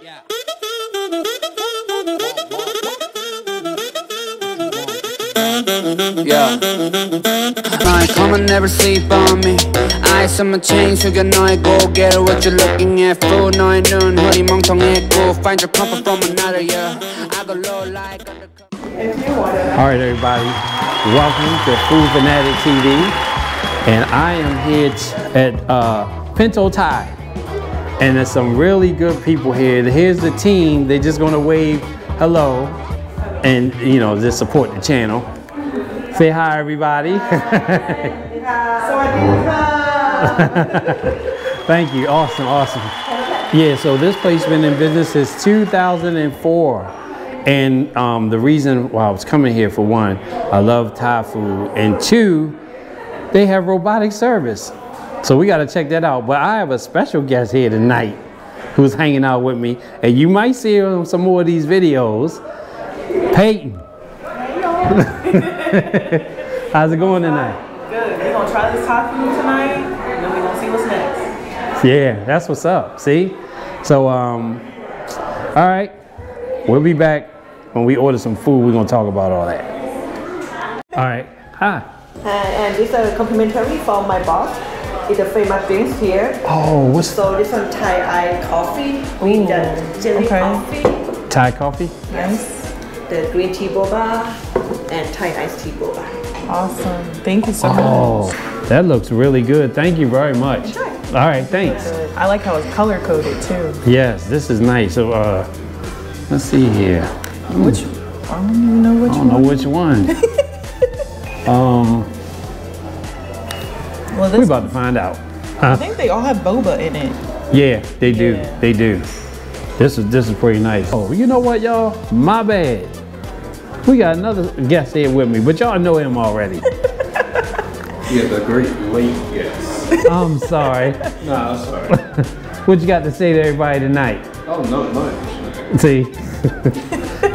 Yeah. Yeah. My common never sleep on me. Eyes on my chain, so you know I go get what you're looking at. Food, no, I know, honey, 멍청해. Go find your comfort from another, yeah. I go low like undercover. Alright, everybody. Welcome to Food Fanatic TV. And I am here at Pinto Thai. And there's some really good people here. Here's the team. They're just gonna wave hello and, you know, just support the channel. Say hi, everybody. Hi. Thank you. Awesome, awesome. Yeah, so this place been in business since 2004. And the reason why I was coming here, for one, I love Thai food. And two, they have robotic service. So we got to check that out. But I have a special guest here tonight who's hanging out with me. And you might see her on some more of these videos. Peyton. Hey, how's it going tonight? Good. We're going to try this Thai food tonight. And then we're going to see what's next. Yeah, that's what's up. See? So, all right. We'll be back. When we order some food, we're going to talk about all that. All right. Hi. And these are complimentary from my boss. It's a famous things here. Oh, what's so this one Thai coffee? We the jelly coffee. Thai coffee? Yes. The green tea boba and Thai iced tea boba. Awesome. Thank you so much. Oh, that looks really good. Thank you very much. Enjoy. All right, thanks. Good. I like how it's color coded too. Yes, this is nice. So let's see here. Which I don't even know which one. I don't know which one. Well, we're about to find out. I think they all have boba in it. Yeah, they do. Yeah. They do. This is pretty nice. Oh, you know what, y'all? My bad. We got another guest here with me, but y'all know him already. Yeah, the great late guest. I'm sorry. No, I'm sorry. What you got to say to everybody tonight? Oh, not much. See?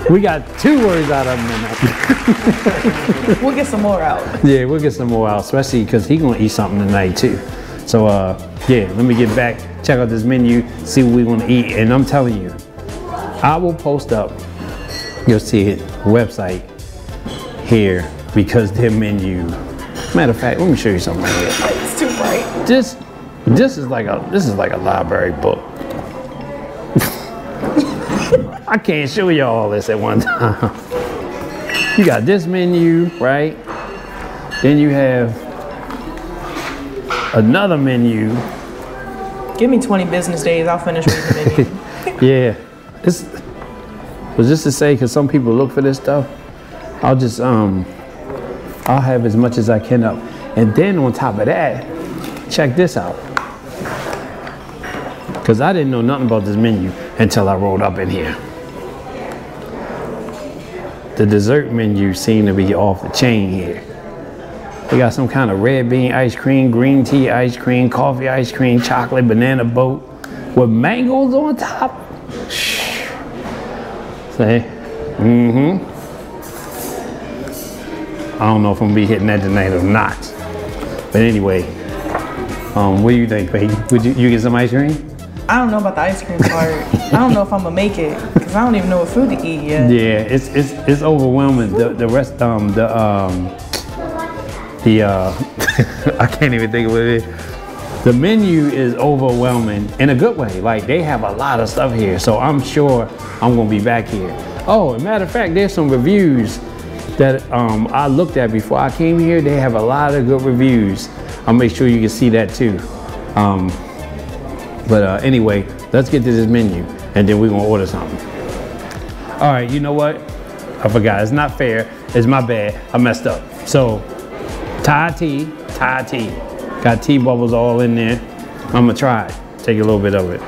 We got 2 words out of him tonight. We'll get some more out. Yeah, we'll get some more out, especially because he's going to eat something tonight too. So yeah, let me get back, check out this menu, see what we want to eat. And I'm telling you, I will post up, you'll see it, website here because their menu. Matter of fact, let me show you something here. It's too bright. This is like a library book. I can't show you all this at one time. You got this menu, right? Then you have another menu. Give me 20 business days, I'll finish reading the menu. Yeah. Was just to say, because some people look for this stuff, I'll just, I'll have as much as I can up. And then on top of that, check this out. Because I didn't know nothing about this menu until I rolled up in here. The dessert menu seemed to be off the chain here. We got some kind of red bean ice cream, green tea ice cream, coffee ice cream, chocolate banana boat with mangoes on top. Say, I don't know if I'm gonna be hitting that tonight or not. But anyway, what do you think, baby? Would you get some ice cream? I don't know about the ice cream part. I don't know if I'm gonna make it because I don't even know what food to eat yet. Yeah, it's overwhelming. The rest I can't even think of what it is. The menu is overwhelming in a good way. Like they have a lot of stuff here, so I'm sure I'm gonna be back here. Oh, as a matter of fact, there's some reviews that I looked at before I came here. They have a lot of good reviews. I'll make sure you can see that too. But anyway, let's get to this menu and then we're gonna order something. All right, you know what? I forgot, it's not fair. It's my bad, I messed up. So, Thai tea. Got tea bubbles all in there. I'm gonna try it, take a little bit of it.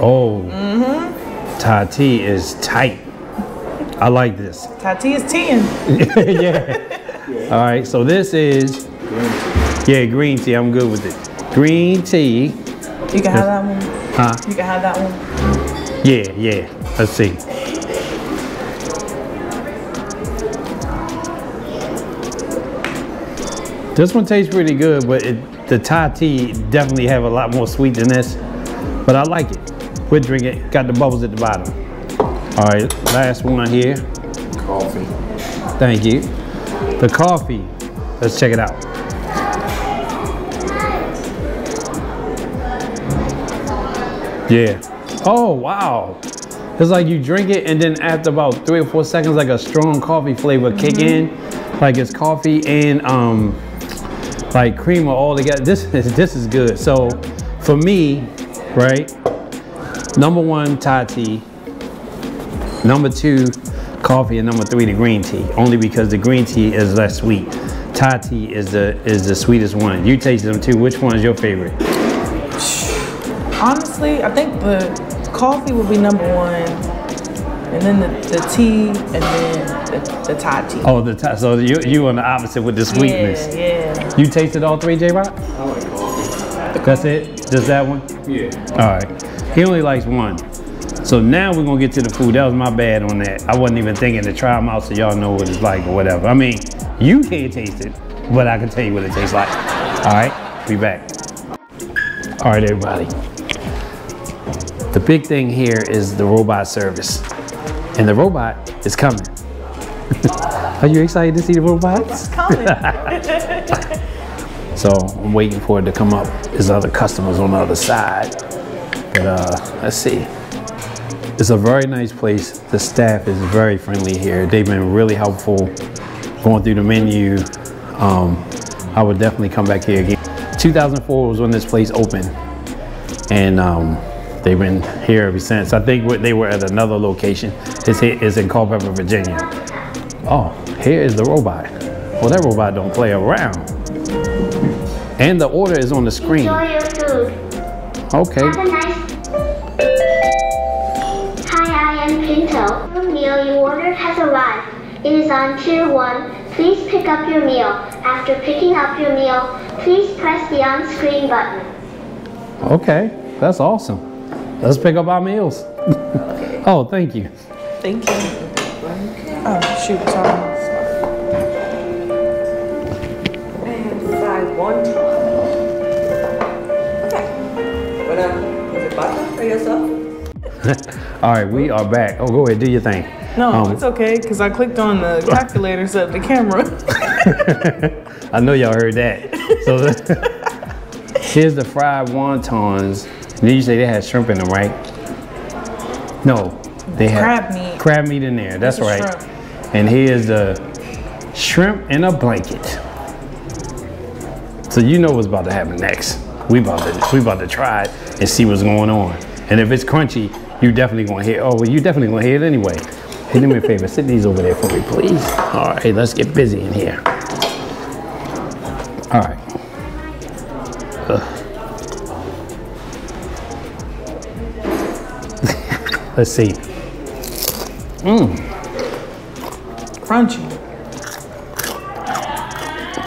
Oh, Thai tea is tight. I like this. Thai tea is teeing. Yeah. All right, so this is, yeah, green tea. I'm good with it. Green tea. You can have that one. Huh? You can have that one. Yeah. Let's see. This one tastes pretty good, but the Thai tea definitely have a lot more sweet than this. But I like it. Quit drinking it. Got the bubbles at the bottom. All right, last one here. Coffee. Thank you. The coffee. Let's check it out. Yeah. Oh, wow. It's like you drink it and then after about 3 or 4 seconds, like a strong coffee flavor kick in. Like it's coffee and like creamer all together. This is good. So for me, right, #1, Thai tea. #2, coffee, and #3, the green tea. Only because the green tea is less sweet. Thai tea is the sweetest one. You taste them too. Which one is your favorite? Honestly, I think the coffee would be #1, and then the tea, and then the Thai tea. Oh, the Thai. So you on the opposite with the sweetness. Yeah. You tasted all 3, J-Rock? I like coffee. That's it? Just that one? Yeah. All right. He only likes 1. So now we're gonna get to the food. That was my bad on that. I wasn't even thinking to try them out so y'all know what it's like or whatever. I mean, you can't taste it, but I can tell you what it tastes like. All right, be back. All right, everybody. The big thing here is the robot service. And the robot is coming. Are you excited to see the robots? It's coming. So I'm waiting for it to come up. There's other customers on the other side. But let's see. It's a very nice place. The staff is very friendly here. They've been really helpful going through the menu. I would definitely come back here again. 2004 was when this place opened, and they've been here ever since. I think they were at another location. It's in Culpeper, Virginia. Oh, here is the robot. Well, that robot don't play around. And the order is on the screen. Enjoy your food. Okay. Pinto. The meal you ordered has arrived. It is on tier 1. Please pick up your meal. After picking up your meal, please press the on-screen button. Okay, that's awesome. Let's pick up our meals. Okay. Oh, thank you. Thank you. Oh, shoot, sorry. And side 1. Okay. But is it butter for yourself? All right, we are back. Oh, go ahead, do your thing. No, it's okay, because I clicked on the calculator so the camera. I know y'all heard that. So here's the fried wontons. And then you say they had shrimp in them, right? No, they had crab meat in there. That's right. Shrimp. And here's the shrimp in a blanket. So you know what's about to happen next. We about to try it and see what's going on. And if it's crunchy, you definitely gonna hear. Oh, well, you definitely gonna hear it anyway. Hey, do me a favor, sit these over there for me, please. All right, let's get busy in here. All right. Let's see. Mmm. Crunchy.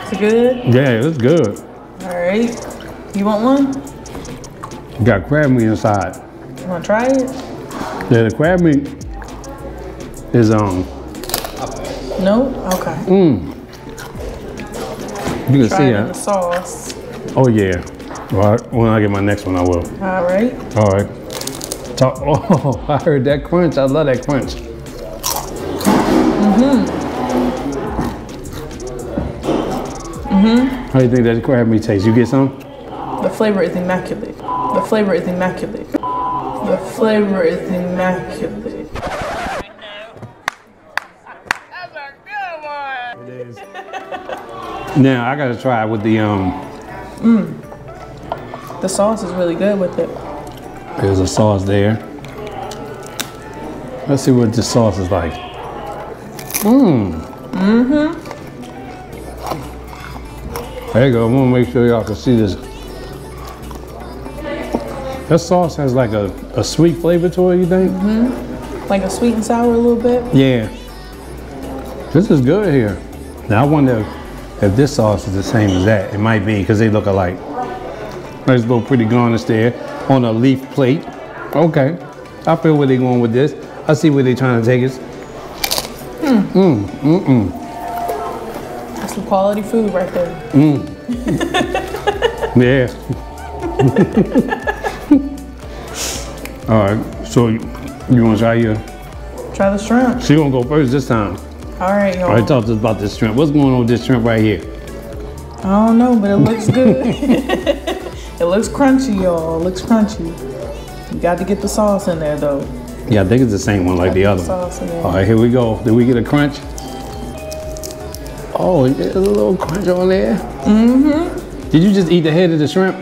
Is it good? Yeah, it's good. All right. You want one? You got crab meat inside. You wanna try it? Yeah, the crab meat is no? Okay. Mmm. You can see that. The sauce. Oh yeah. All right. When I get my next one, I will. All right. All right. Oh, I heard that crunch. I love that crunch. Mm-hmm. Mm-hmm. How do you think that crab meat tastes? You get some? The flavor is immaculate. The flavor is immaculate. The flavor is immaculate. That's a good one. It is. Now I gotta try it with the The sauce is really good with it. There's a sauce there. Let's see what the sauce is like. Mmm. Mm-hmm. There you go. I'm gonna make sure y'all can see this. That sauce has like a sweet flavor to it, you think? Mm-hmm. Like a sweet and sour a little bit? Yeah. This is good here. Now I wonder if this sauce is the same as that. It might be, because they look alike. Nice little pretty garnish there on a leaf plate. Okay. I feel where they're going with this. I see where they're trying to take us. Mm. Mm. Mm-mm. That's quality food right there. Mm. Yeah. All right. So you want to try your? Try the shrimp. She gonna go first this time. All right, y'all. All right, talk to us about this shrimp. What's going on with this shrimp right here? I don't know, but it looks good. It looks crunchy, y'all. It looks crunchy. You got to get the sauce in there, though. Yeah, I think it's the same one like the other one. All right, here we go. Did we get a crunch? Oh, there's a little crunch on there. Mm-hmm. Did you just eat the head of the shrimp?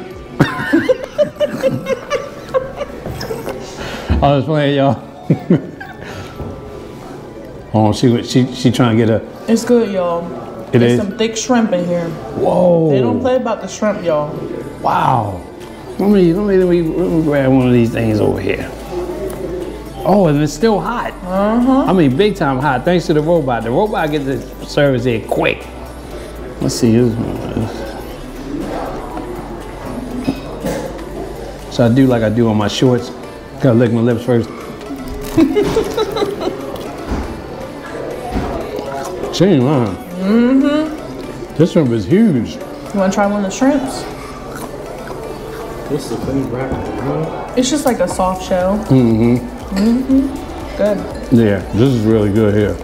I was playing, y'all. Oh, she trying to get a... It's good, y'all. There's some thick shrimp in here. Whoa. They don't play about the shrimp, y'all. Wow. Let me grab one of these things over here. Oh, and it's still hot. I mean, big time hot, thanks to the robot. The robot gets the service here quick. Let's see this one. So I do like I do on my shorts. Gotta lick my lips first. Same line. Mm-hmm. This shrimp is huge. You want to try one of the shrimps? This is pretty wrap. It's just like a soft shell. Mm-hmm. Mm-hmm. Good. Yeah, this is really good here.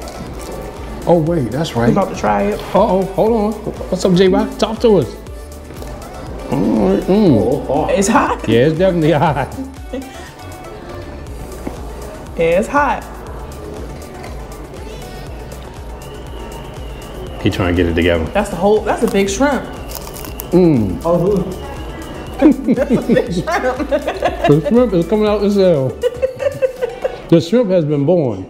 Oh wait, that's right. I'm about to try it. Uh-oh, hold on. What's up, J-Rock? Talk to us. Mm-hmm. It's hot. Yeah, it's definitely hot. Yeah, it's hot. He trying to get it together. That's a big shrimp. Mmm. Oh, that's a big shrimp. The shrimp is coming out the cell. The shrimp has been born.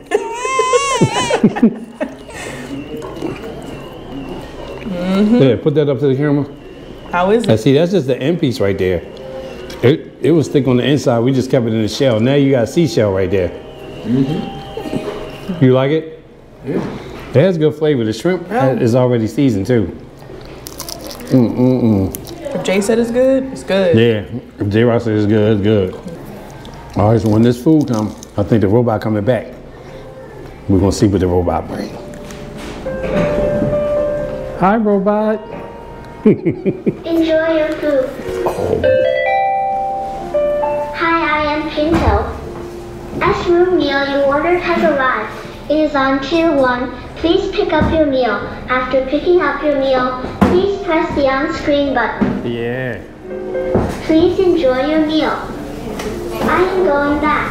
Mm-hmm. Yeah, put that up to the camera. How is it? Now see, that's just the end piece right there. It was thick on the inside. We just kept it in the shell. Now you got a seashell right there. Mm-hmm. You like it? Yeah. It has good flavor. The shrimp is already seasoned too. If Jay said it's good, it's good. Yeah, if J Rock said it's good, it's good. All right, so when this food comes, I think the robot coming back. We're gonna see what the robot brings. Hi, robot. Enjoy your food. Oh. Hi, I am Pinto. As room meal you ordered has arrived. It is on tier 1. Please pick up your meal. After picking up your meal, please press the on-screen button. Yeah. Please enjoy your meal. I am going back.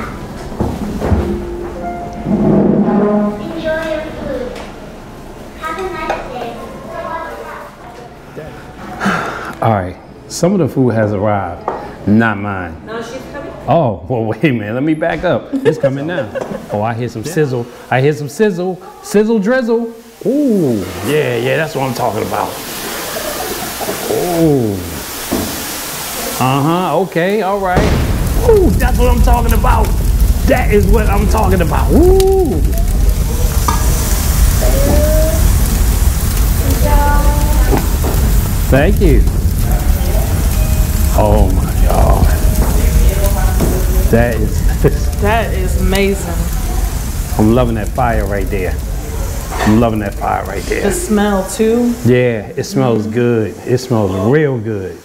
Enjoy your food. Have a nice day. All right. Some of the food has arrived. Not mine. No, she's coming. Oh, well, wait a minute. Let me back up. It's coming now. Oh, I hear some sizzle. I hear some sizzle. Sizzle drizzle. Ooh, yeah, yeah, that's what I'm talking about. Ooh. Okay, all right. Ooh, that's what I'm talking about. That is what I'm talking about. Ooh. Thank you. Oh my God. That is amazing. I'm loving that fire right there. I'm loving that fire right there. The smell too? Yeah, it smells good. It smells real good.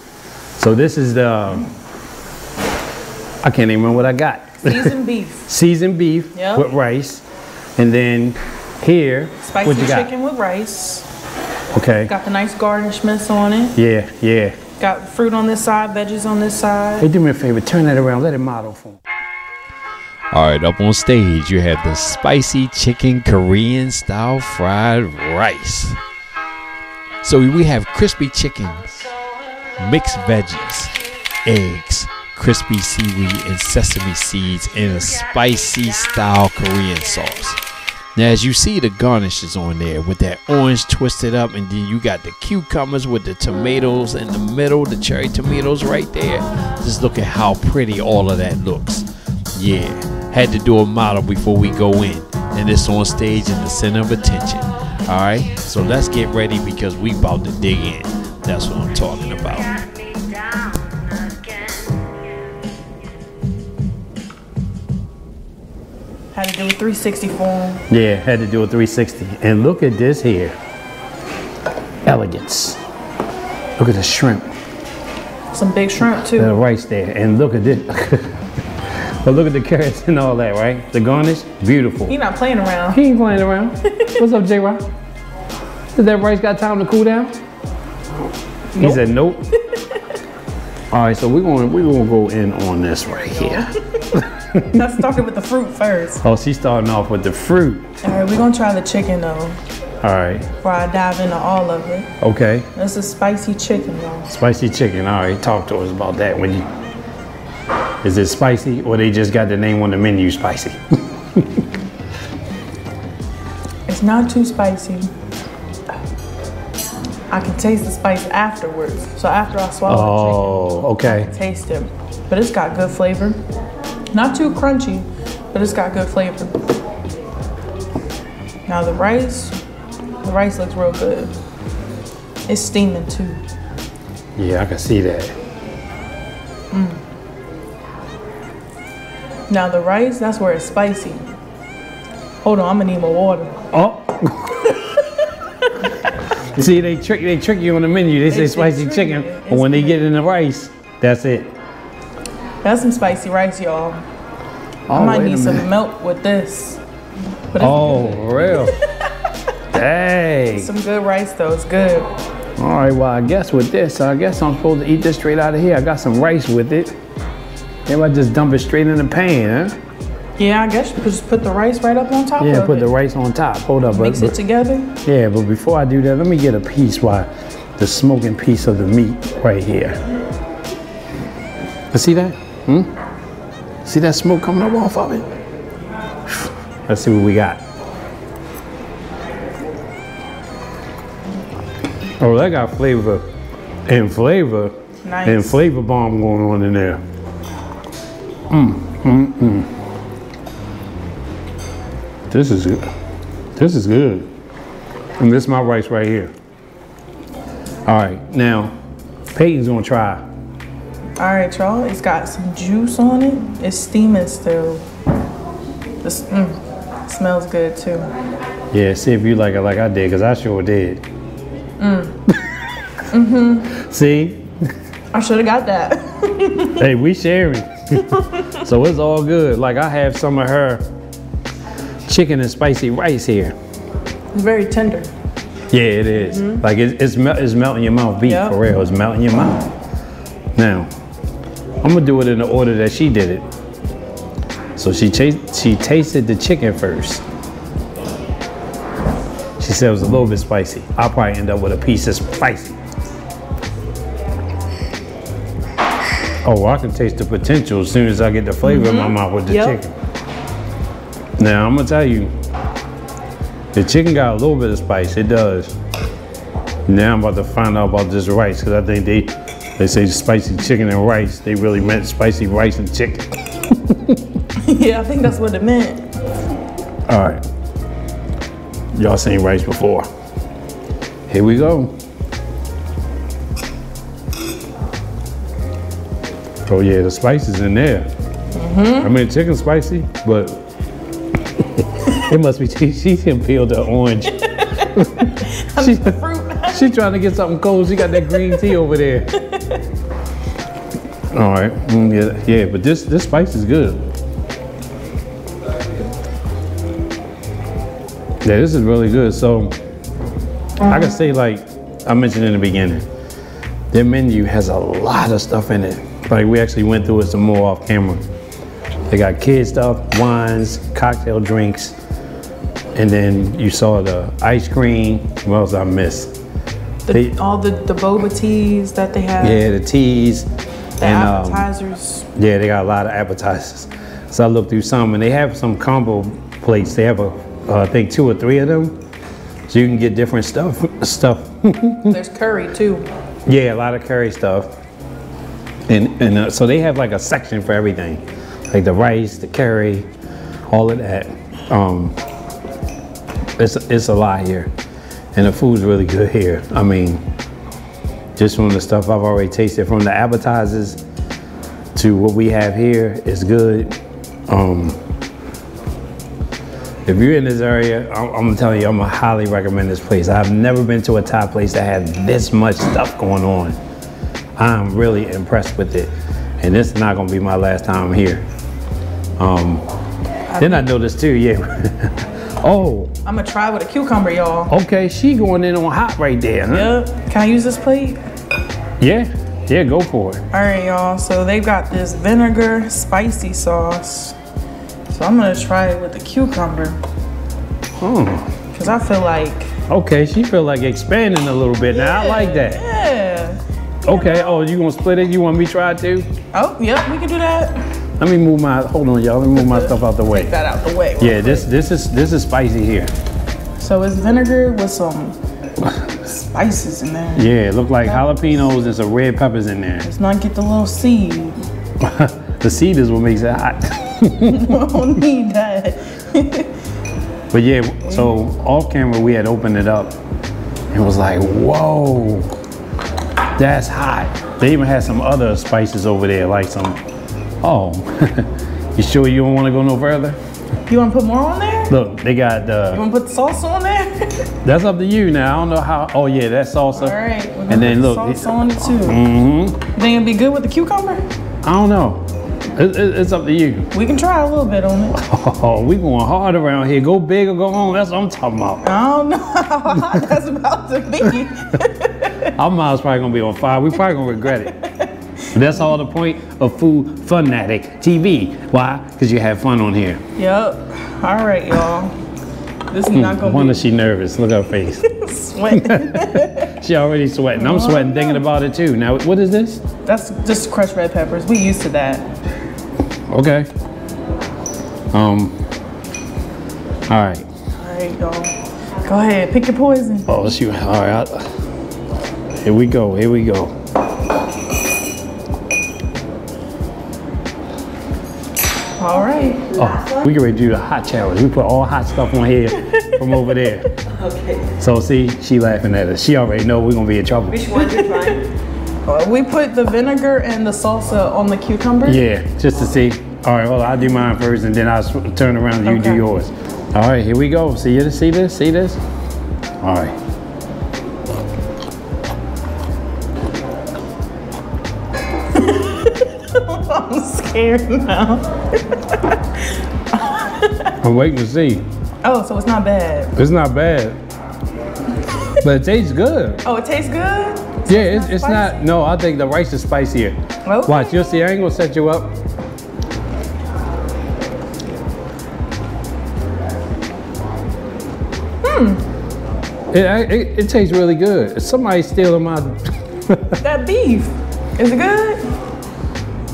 So this is the, I can't even remember what I got. Seasoned beef. Seasoned beef with rice. And then here, spicy chicken with rice. Okay. Got the nice garnishments on it. Yeah, yeah. Got fruit on this side, veggies on this side. Hey, do me a favor, turn that around, let it model for me. Alright, up on stage you have the spicy chicken Korean style fried rice. So we have crispy chicken, mixed veggies, eggs, crispy seaweed and sesame seeds in a spicy style Korean sauce. Now as you see, the garnish is on there with that orange twisted up, and then you got the cucumbers with the tomatoes in the middle, the cherry tomatoes right there. Just look at how pretty all of that looks. Yeah, had to do a model before we go in, and it's on stage in the center of attention. All right, so let's get ready because we about to dig in. That's what I'm talking about. Had to do a 360 form. Yeah, had to do a 360. And look at this here. elegance. Look at the shrimp. Some big shrimp too. The rice there, and look at this. But look at the carrots and all that, right? The garnish, beautiful. He not playing around. He ain't playing around. What's up, J-Rock? Does that rice got time to cool down? Nope. He said nope. All right, so we're gonna go in on this right here. That's starting with the fruit first. Oh, she's starting off with the fruit. All right, we're gonna try the chicken though. All right. Before I dive into all of it. Okay. This is spicy chicken though. Spicy chicken, all right. Talk to us about that. When you, is it spicy or they just got the name on the menu spicy? It's not too spicy. I can taste the spice afterwards. So after I swallow the chicken, I can taste it. But it's got good flavor. Not too crunchy, but it's got good flavor. Now the rice looks real good. It's steaming too. Yeah, I can see that. Mm. Now the rice, that's where it's spicy. Hold on, I'm gonna need more water. Oh. See, they trick you on the menu. They say spicy chicken, but when they get in the rice, that's it. That's some spicy rice, y'all. Oh, I might need some milk with this. Oh, real? Dang. Some good rice, though. It's good. All right, well, I guess I'm supposed to eat this straight out of here. I got some rice with it. Maybe I just dump it straight in the pan, huh? Yeah, I guess you just put the rice right up on top of it. Yeah, put the rice on top. Hold up. Mix it together? Yeah, but before I do that, let me get a piece while the smoking piece of the meat right here. You see that? Hmm? See that smoke coming up off of it? Let's see what we got. Oh, that got flavor and flavor. Nice. And flavor bomb going on in there. This is good. This is good. And this is my rice right here. All right, now Peyton's gonna try. All right, y'all, it's got some juice on it. It's steaming still. This smells good too. Yeah, see if you like it like I did, cause I sure did. See? I should've got that. Hey, we sharing. So it's all good. Like I have some of her chicken and spicy rice here. It's very tender. Yeah, it is. Like it's melting your mouth, for real. It's melting your mouth. Now, I'm gonna do it in the order that she did it. So she tasted the chicken first. She said it was a little bit spicy. I'll probably end up with a piece of spicy. Oh, well, I can taste the potential as soon as I get the flavor in my mouth with the chicken. Now, I'm gonna tell you, the chicken got a little bit of spice, it does. Now I'm about to find out about this rice, because I think they say spicy chicken and rice, they really meant spicy rice and chicken. Yeah, I think that's what it meant. All right, y'all seen rice before. Here we go. Oh yeah, the spice is in there. I mean, chicken's spicy, but it must be, she can peel the orange. She's trying to get something cold. She got that green tea over there. All right, yeah, but this spice is good. Yeah, this is really good. So I can say, like I mentioned in the beginning, their menu has a lot of stuff in it. Like we actually went through it some more off camera. They got kid stuff, wines, cocktail drinks, and then you saw the ice cream. What else I missed? All the boba teas that they have. Yeah, the teas. The appetizers. Yeah, they got a lot of appetizers. So I looked through some, and they have some combo plates. They have, I think, 2 or 3 of them. So you can get different stuff. There's curry, too. Yeah, a lot of curry stuff. And so they have like a section for everything. Like the rice, the curry, all of that. It's a lot here. And the food's really good here. I mean, just from the stuff I've already tasted, from the appetizers to what we have here, it's good. If you're in this area, I'm telling you, I'm gonna highly recommend this place. I've never been to a Thai place that had this much stuff going on. I'm really impressed with it. And this is not gonna be my last time here. Then I noticed too, yeah. Oh. I'm gonna try with a cucumber, y'all. Okay, she going in on hot right there, huh? Yep. Can I use this plate? Yeah, yeah, go for it. All right, y'all, so they've got this vinegar spicy sauce. So I'm gonna try it with the cucumber. Cause I feel like. Okay, she feel like expanding a little bit now. I like that. Yeah. Okay, oh, you gonna split it? You want me to try it too? Oh, yep, we can do that. Let me move my, hold on y'all, let me move my stuff out the way. Take that out the way. Yeah, this is spicy here. So it's vinegar with some spices in there. Yeah, it look like jalapenos and some red peppers in there. Let's not get the little seed. The seed is what makes it hot. Don't need that. But yeah, so off camera we had opened it up and was like, whoa, that's hot. They even had some other spices over there, like some, you sure you don't want to go no further? You want to put more on there? Look, they got the. You want to put salsa on there? That's up to you now. I don't know how. Oh yeah, that's salsa. All right. We're and then look, salsa on it too. Mm-hmm. Then it'll be good with the cucumber. I don't know. It's up to you. We can try a little bit on it. Oh, we going hard around here. Go big or go home. That's what I'm talking about. I don't know how hot that's about to be. Our mouth's probably going to be on fire. We probably going to regret it. But that's all the point of Food Fanatic TV. Why? Because you have fun on here. Yep. All right, y'all. This is not going to be... Wonder she nervous. Look at her face. Sweating. She already sweating. I'm sweating thinking about it, too. Now, what is this? That's just crushed red peppers. We used to that. Okay. All right. All right, y'all. Go ahead, pick your poison. Oh shoot! All right. Here we go. Here we go. All right. Oh, we can ready to do the hot challenge. We put all hot stuff on here from over there. Okay. So see, she laughing at us. She already know we're gonna be in trouble. Which one you trying? We put the vinegar and the salsa on the cucumber. Yeah, just to see. All right, well, I'll do mine first, and then I'll turn around and you do yours. All right, here we go. See this? See this? See this? All right. I'm scared now. I'm waiting to see. Oh, so it's not bad. It's not bad. But it tastes good. Oh, it tastes good? So yeah, it's not, no, I think the rice is spicier. Okay. Watch, you'll see, I ain't gonna set you up. It tastes really good. Somebody's stealing my... That beef, is it good?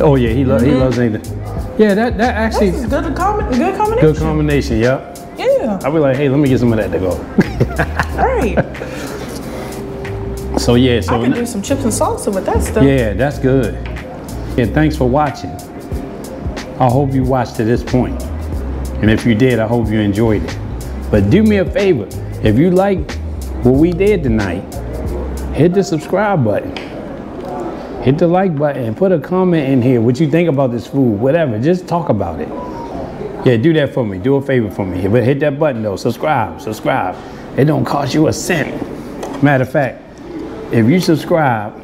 Oh yeah, he loves anything. Yeah, that actually... This is good combination. Good combination, yeah. Yeah. I'll be like, hey, let me get some of that to go. All right. So yeah, so I can do some chips and salsa with that stuff. Yeah, that's good. And thanks for watching. I hope you watched to this point. And if you did, I hope you enjoyed it. But do me a favor, if you like what we did tonight, hit the subscribe button. Hit the like button and put a comment in here what you think about this food, whatever, just talk about it. Yeah, do that for me, do a favor for me. But hit that button though, subscribe. It don't cost you a cent. Matter of fact, if you subscribe,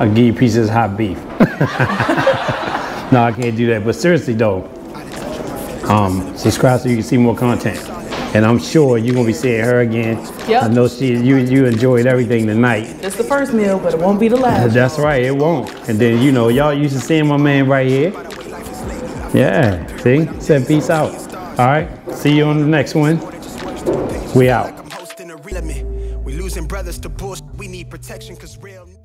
I'll give you a piece of this hot beef. No, I can't do that. But seriously though, subscribe so you can see more content. And I'm sure you're gonna be seeing her again. Yep. I know you enjoyed everything tonight. It's the first meal, but it won't be the last. That's right, it won't. And then you know, y'all used to seeing my man right here. Yeah, see? Said peace out. All right, see you on the next one. We out. Brothers to bullshit, we need protection 'cause real